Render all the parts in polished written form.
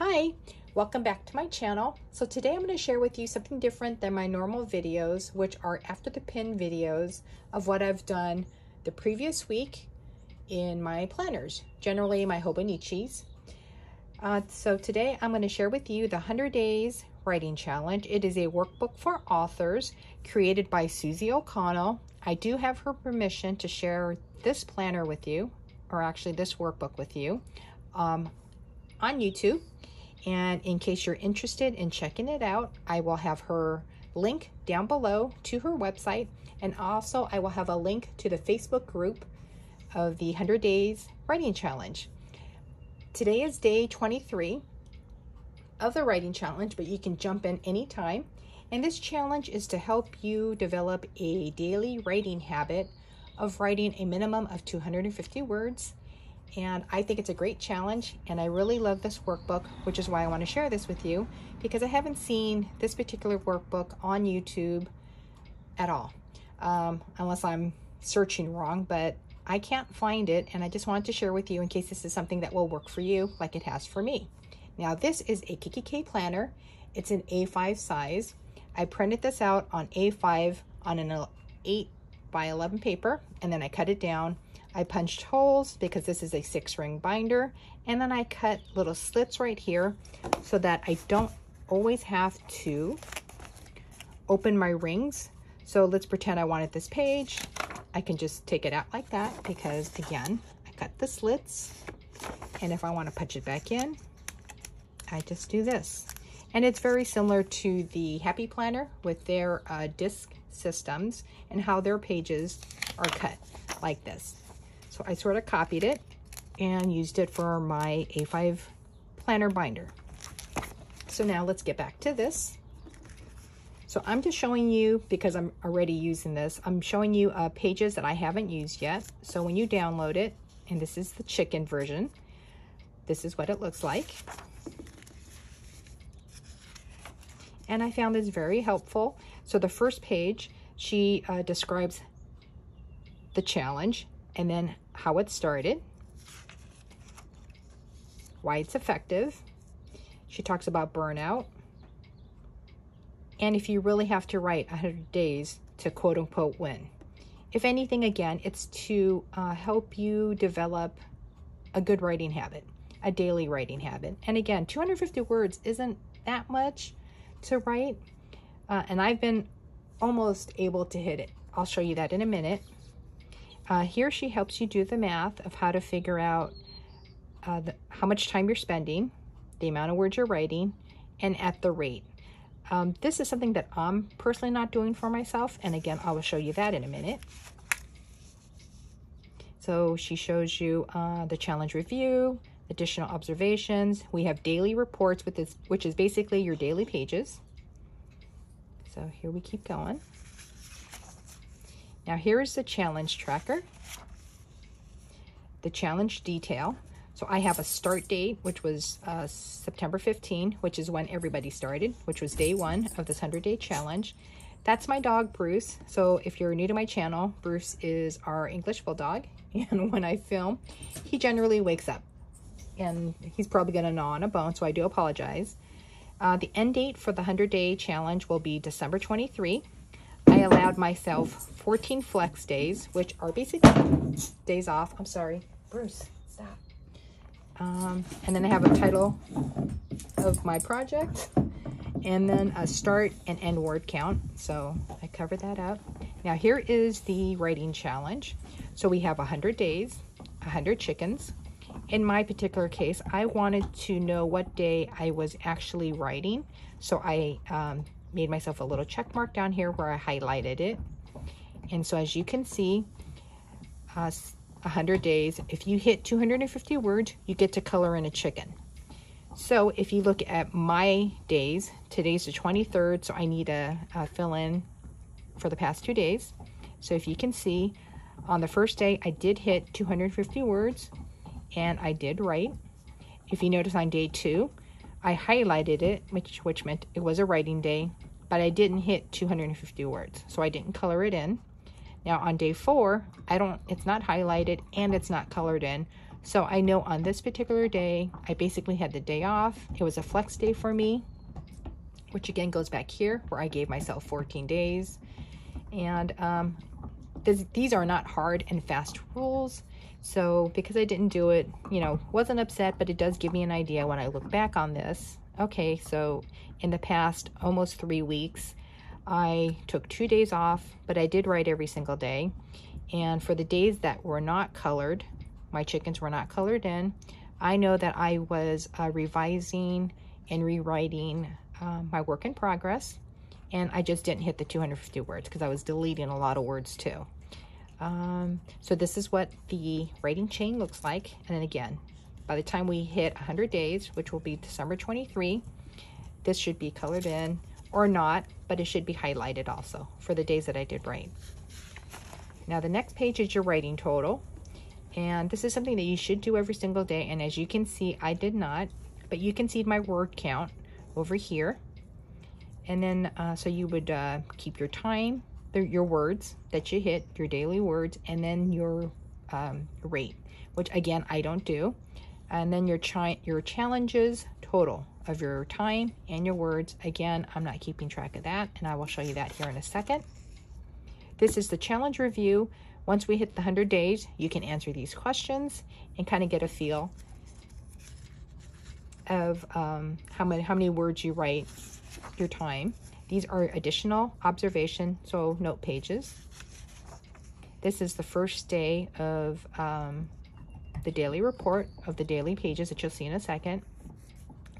Hi, welcome back to my channel. So today I'm going to share with you something different than my normal videos, which are after the pin videos of what I've done the previous week in my planners, generally my Hobonichis. So today I'm going to share with you the 100 Days Writing Challenge. It is a workbook for authors created by Suzie O'Connell. I do have her permission to share this planner with you, or actually this workbook with you, on YouTube. And in case you're interested in checking it out, I will have her link down below to her website. And also I will have a link to the Facebook group of the 100 Days Writing Challenge. Today is day 23 of the writing challenge, but you can jump in anytime. And this challenge is to help you develop a daily writing habit of writing a minimum of 250 words. And I think it's a great challenge, and I really love this workbook, which is why I want to share this with you, because I haven't seen this particular workbook on YouTube at all, unless I'm searching wrong, but I can't find it, and I just wanted to share with you in case this is something that will work for you like it has for me. Now, this is a Kiki K planner. It's an A5 size. I printed this out on A5 on an 8x11 paper, and then I cut it down. I punched holes because this is a 6-ring binder, and then I cut little slits right here so that I don't always have to open my rings. So let's pretend I wanted this page. I can just take it out like that because, again, I cut the slits, and if I want to punch it back in, I just do this. And it's very similar to the Happy Planner with their disc systems and how their pages are cut like this. So I sort of copied it and used it for my A5 planner binder. So now let's get back to this. So I'm just showing you, because I'm already using this, I'm showing you pages that I haven't used yet. So when you download it, and this is the chicken version, this is what it looks like. And I found this very helpful. So the first page, she describes the challenge, and then how it started, why it's effective. She talks about burnout. And if you really have to write 100 days to quote unquote win. If anything, again, it's to help you develop a good writing habit, a daily writing habit. And again, 250 words isn't that much to write. And I've been almost able to hit it. I'll show you that in a minute. Here she helps you do the math of how to figure out how much time you're spending, the amount of words you're writing, and at the rate. This is something that I'm personally not doing for myself, and again, I will show you that in a minute. So she shows you the challenge review, additional observations. We have daily reports with this, which is basically your daily pages. So here we keep going. Now here is the challenge tracker, the challenge detail. So I have a start date, which was September 15, which is when everybody started, which was day one of this 100 day challenge. That's my dog, Bruce. So if you're new to my channel, Bruce is our English bulldog. And when I film, he generally wakes up and he's probably gonna gnaw on a bone, so I do apologize. The end date for the 100 day challenge will be December 23. I allowed myself 14 flex days, which are basically days off. I'm sorry, Bruce, stop. And then I have a title of my project, and then a start and end word count. So I covered that up. Now here is the writing challenge. So we have 100 days, 100 chickens. In my particular case, I wanted to know what day I was actually writing. So I made myself a little check mark down here where I highlighted it. And so as you can see, 100 days, if you hit 250 words, you get to color in a chicken. So if you look at my days, today's the 23rd, so I need to fill in for the past 2 days. So if you can see, on the first day, I did hit 250 words, and I did write. If you notice on day two, I highlighted it, which meant it was a writing day, but I didn't hit 250 words, so I didn't color it in. Now on day four, it's not highlighted and it's not colored in, So I know on this particular day, I basically had the day off. It was a flex day for me, which again goes back here where I gave myself 14 days. And these are not hard and fast rules. So because I didn't do it, you know, wasn't upset, but it does give me an idea when I look back on this. Okay, so in the past almost 3 weeks, I took 2 days off, but I did write every single day. And for the days that were not colored, my chickens were not colored in, I know that I was revising and rewriting my work in progress. And I just didn't hit the 250 words because I was deleting a lot of words too. So this is what the writing chain looks like. And then again, by the time we hit 100 days, which will be December 23, this should be colored in or not, but it should be highlighted also for the days that I did write. Now the next page is your writing total. And this is something that you should do every single day. And as you can see, I did not, but you can see my word count over here. And then, so you would keep your time, your words that you hit, your daily words, and then your rate, which again, I don't do. And then your challenges total of your time and your words. Again, I'm not keeping track of that, and I will show you that here in a second. This is the challenge review. Once we hit the 100 days, you can answer these questions and kind of get a feel of how many words you write, your time. These are additional observation, so note pages. This is the first day of the daily report of the daily pages that you'll see in a second.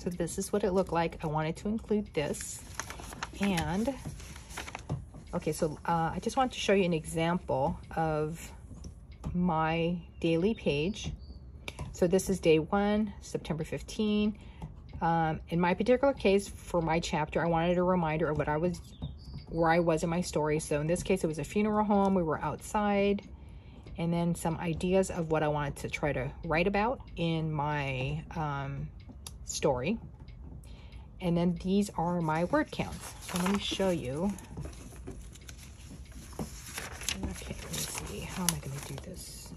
So this is what it looked like. I wanted to include this. And okay, so I just want to show you an example of my daily page. So this is day one, September 15. In my particular case, for my chapter, I wanted a reminder of what I was, where I was in my story. So in this case, it was a funeral home. We were outside. And then some ideas of what I wanted to try to write about in my story. And then these are my word counts. So let me show you. Okay, let me see. How am I going to do this?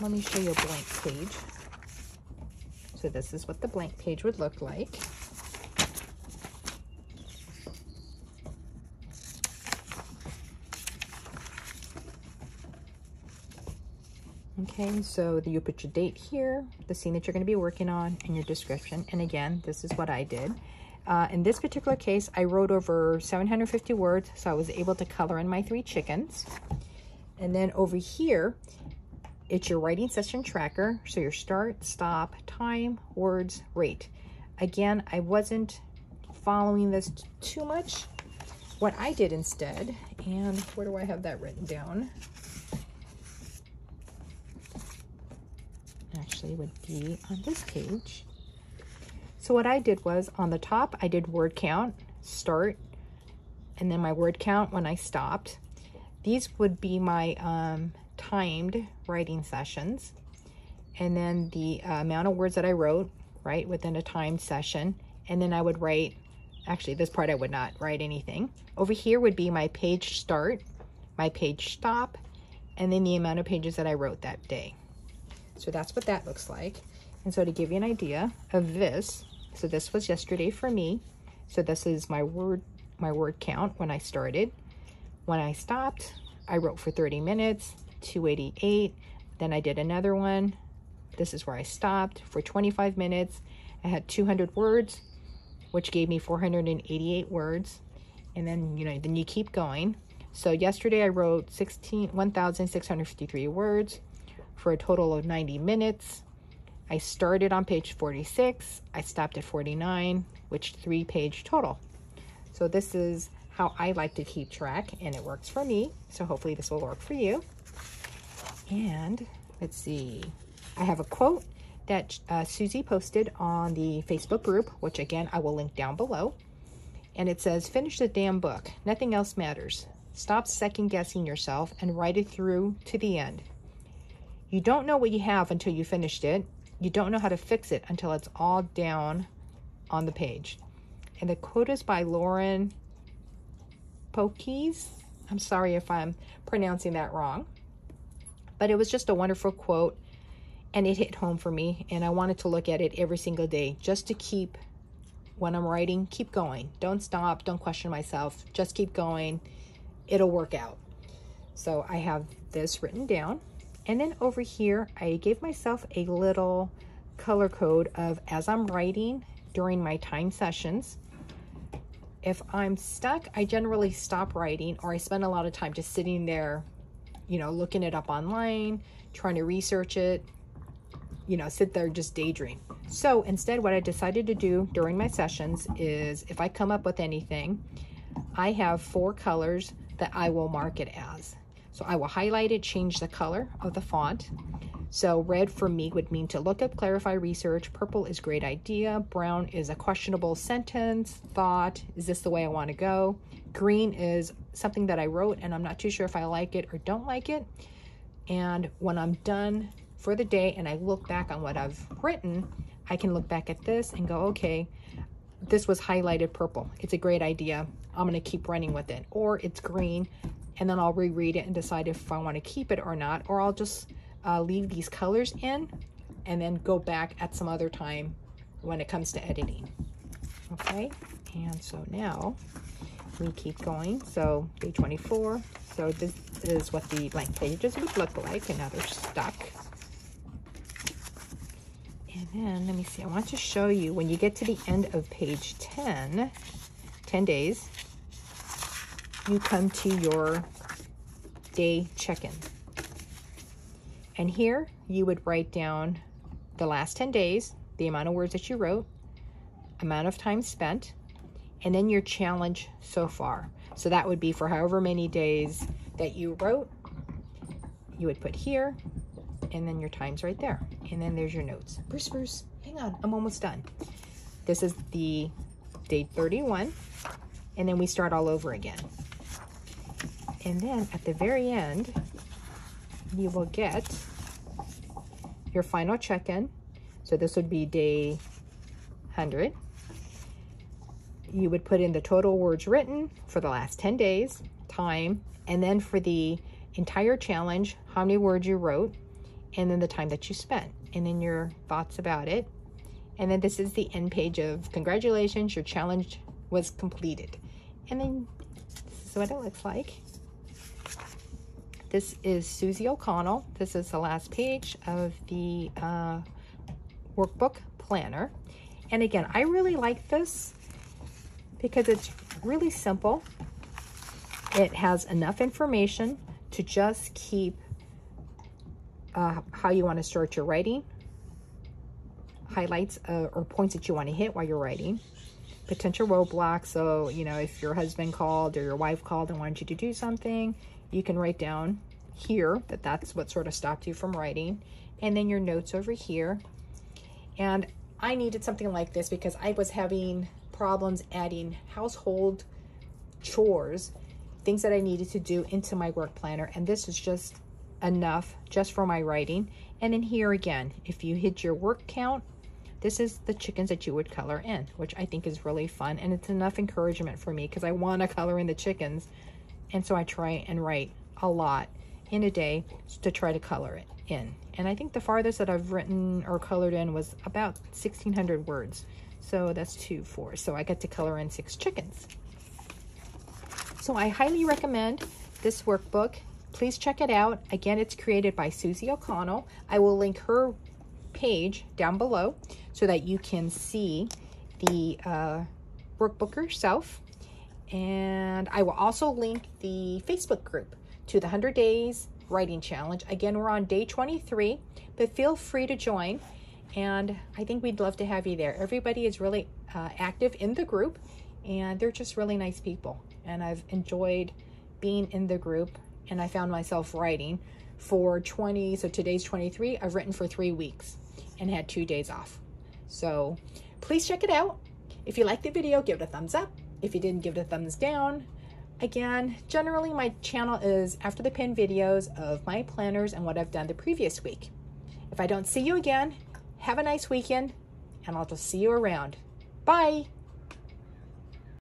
Let me show you a blank page. So this is what the blank page would look like. Okay, so you put your date here, the scene that you're going to be working on, and your description. And again, this is what I did. In this particular case, I wrote over 750 words, so I was able to color in my 3 chickens. And then over here, it's your writing session tracker. So your start, stop, time, words, rate. Again, I wasn't following this too much. What I did instead, and where do I have that written down? Actually would be on this page. So what I did was on the top, I did word count, start, and then my word count when I stopped. These would be my timed writing sessions, and then the amount of words that I wrote, right, within a timed session. And then I would write, actually this part I would not write anything. Over here would be my page start, my page stop, and then the amount of pages that I wrote that day. So that's what that looks like. And so to give you an idea of this, so this was yesterday for me. So this is my word count when I started. When I stopped, I wrote for 30 minutes, 288. Then I did another one. This is where I stopped for 25 minutes. I had 200 words, which gave me 488 words. And then, you know, then you keep going. So yesterday I wrote 1,653 words for a total of 90 minutes. I started on page 46. I stopped at 49, which 3-page total. So this is how I like to keep track, and it works for me. So hopefully this will work for you. And let's see, I have a quote that Suzie posted on the Facebook group, which again, I will link down below. And it says, "Finish the damn book. Nothing else matters. Stop second guessing yourself and write it through to the end. You don't know what you have until you finished it. You don't know how to fix it until it's all down on the page." And the quote is by Lauren Pokies. I'm sorry if I'm pronouncing that wrong, but it was just a wonderful quote. and it hit home for me, and I wanted to look at it every single day just to keep, when I'm writing, keep going. Don't stop, don't question myself, just keep going. It'll work out. So I have this written down. And then over here, I gave myself a little color code of, as I'm writing during my time sessions, if I'm stuck, I generally stop writing, or I spend a lot of time just sitting there, you know, looking it up online, trying to research it, you know, sit there, just daydream. So instead, what I decided to do during my sessions is, if I come up with anything, I have 4 colors that I will mark it as. So I will highlight it, change the color of the font. So red for me would mean to look up, clarify, research. Purple is great idea. Brown is a questionable sentence, thought. Is this the way I want to go? Green is something that I wrote and I'm not too sure if I like it or don't like it. And when I'm done for the day and I look back on what I've written, I can look back at this and go, okay, this was highlighted purple. It's a great idea. I'm going to keep running with it. Or it's green, and then I'll reread it and decide if I want to keep it or not, or I'll just leave these colors in and then go back at some other time when it comes to editing. Okay, and so now we keep going. So page 24, so this is what the blank pages would look like, and now they're stuck. And then let me see, I want to show you when you get to the end of page 10, 10 days, you come to your day check-in. And here you would write down the last 10 days, the amount of words that you wrote, amount of time spent, and then your challenge so far. So that would be for however many days that you wrote, you would put here, and then your time's right there. And then there's your notes. Bruce, hang on, I'm almost done. This is the day 31, and then we start all over again. And then at the very end, you will get your final check-in. So this would be day 100. You would put in the total words written for the last 10 days, time, and then for the entire challenge, how many words you wrote, and then the time that you spent, and then your thoughts about it. And then this is the end page of congratulations, your challenge was completed. And then this is what it looks like. This is Suzie O'Connell. This is the last page of the workbook planner. And again, I really like this because it's really simple. It has enough information to just keep how you want to start your writing, highlights or points that you want to hit while you're writing, potential roadblocks. So, you know, if your husband called or your wife called and wanted you to do something, you can write down here that that's what sort of stopped you from writing, and then your notes over here. And I needed something like this because I was having problems adding household chores, things that I needed to do into my work planner, and this is just enough just for my writing. And then here again, if you hit your work count, this is the chickens that you would color in, which I think is really fun, and it's enough encouragement for me because I want to color in the chickens. And so I try and write a lot in a day to try to color it in. And I think the farthest that I've written or colored in was about 1,600 words. So that's 2, 4. So I get to color in 6 chickens. So I highly recommend this workbook. Please check it out. Again, it's created by Suzie O'Connell. I will link her page down below so that you can see the workbook yourself. And I will also link the Facebook group to the 100 Days Writing Challenge. Again, we're on day 23, but feel free to join. And I think we'd love to have you there. Everybody is really active in the group, and they're just really nice people. And I've enjoyed being in the group, and I found myself writing for 20, so today's 23, I've written for 3 weeks and had 2 days off. So please check it out. If you like the video, give it a thumbs up. If you didn't, give it a thumbs down. Again, generally my channel is after the pin videos of my planners and what I've done the previous week. If I don't see you again, have a nice weekend, and I'll just see you around. Bye.